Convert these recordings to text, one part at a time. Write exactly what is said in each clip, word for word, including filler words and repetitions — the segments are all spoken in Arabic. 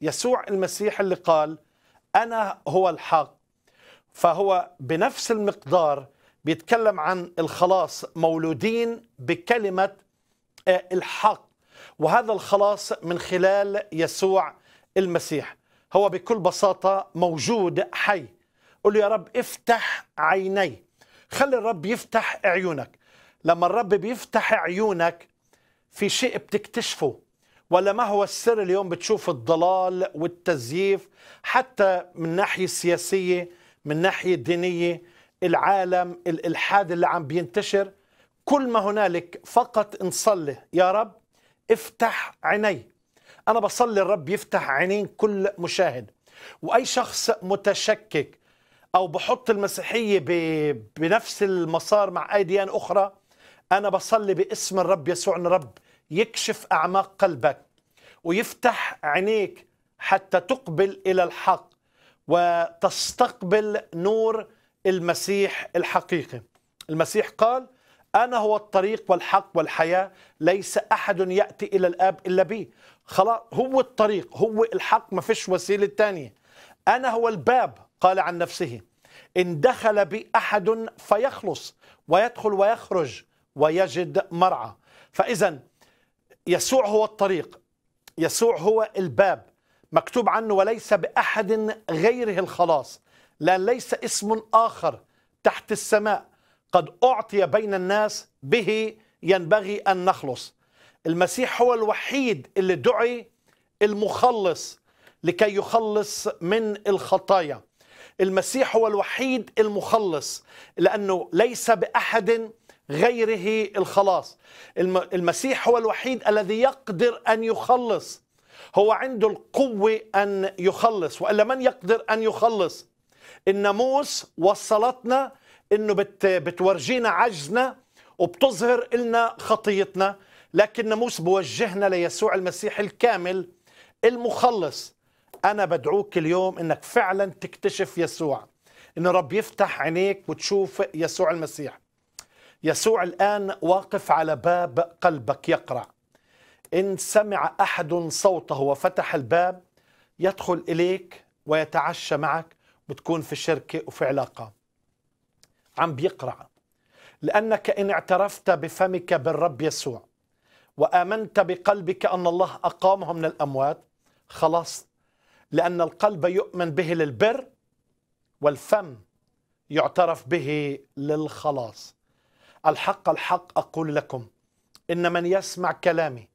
يسوع المسيح اللي قال أنا هو الحق، فهو بنفس المقدار بيتكلم عن الخلاص، مولودين بكلمة الحق، وهذا الخلاص من خلال يسوع المسيح. هو بكل بساطة موجود حي. قل له يا رب افتح عيني، خلي الرب يفتح عيونك. لما الرب بيفتح عيونك في شيء بتكتشفه، ولا ما هو السر اليوم بتشوف الضلال والتزييف حتى من ناحية سياسية، من ناحية دينية، العالم، الإلحاد اللي عم بينتشر، كل ما هنالك فقط نصلي يا رب افتح عيني. أنا بصلي الرب يفتح عينين كل مشاهد، وأي شخص متشكك أو بحط المسيحية بنفس المسار مع أي ديان أخرى، أنا بصلي باسم الرب يسوع أن الرب يكشف أعماق قلبك ويفتح عينيك حتى تقبل إلى الحق وتستقبل نور المسيح الحقيقي. المسيح قال أنا هو الطريق والحق والحياة، ليس أحد يأتي إلى الآب إلا بي. خلاص، هو الطريق، هو الحق، ما فيش وسيلة تانية. أنا هو الباب، قال عن نفسه إن دخل بي أحد فيخلص، ويدخل ويخرج ويجد مرعى. فإذا يسوع هو الطريق، يسوع هو الباب، مكتوب عنه وليس بأحد غيره الخلاص، لأن ليس اسم آخر تحت السماء قد أعطي بين الناس به ينبغي أن نخلص. المسيح هو الوحيد اللي دعي المخلص لكي يخلص من الخطايا. المسيح هو الوحيد المخلص لأنه ليس بأحد غيره الخلاص. المسيح هو الوحيد الذي يقدر أن يخلص، هو عنده القوة أن يخلص، وإلا من يقدر أن يخلص؟ الناموس وصلتنا إنه بتورجينا عجزنا وبتظهر لنا خطيتنا، لكن الناموس بوجهنا ليسوع المسيح الكامل المخلص. أنا بدعوك اليوم إنك فعلا تكتشف يسوع، إن الرب يفتح عينيك وتشوف يسوع المسيح. يسوع الآن واقف على باب قلبك يقرع. إن سمع أحد صوته وفتح الباب يدخل إليك ويتعشى معك، وتكون في شركة وفي علاقة. عم بيقرع لأنك إن اعترفت بفمك بالرب يسوع وآمنت بقلبك أن الله أقامه من الأموات خلاص، لأن القلب يؤمن به للبر والفم يعترف به للخلاص. الحق الحق أقول لكم إن من يسمع كلامي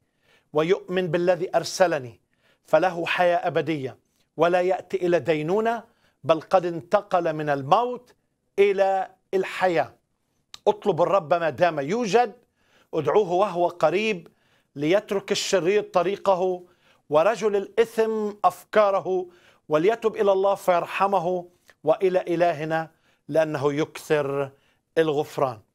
ويؤمن بالذي أرسلني فله حياة أبدية ولا يأتي إلى دينونة، بل قد انتقل من الموت إلى الحياة. اطلب الرب ما دام يوجد، ادعوه وهو قريب ليترك الشرير طريقه ورجل الإثم أفكاره، وليتب إلى الله فيرحمه وإلى إلهنا لأنه يكثر الغفران.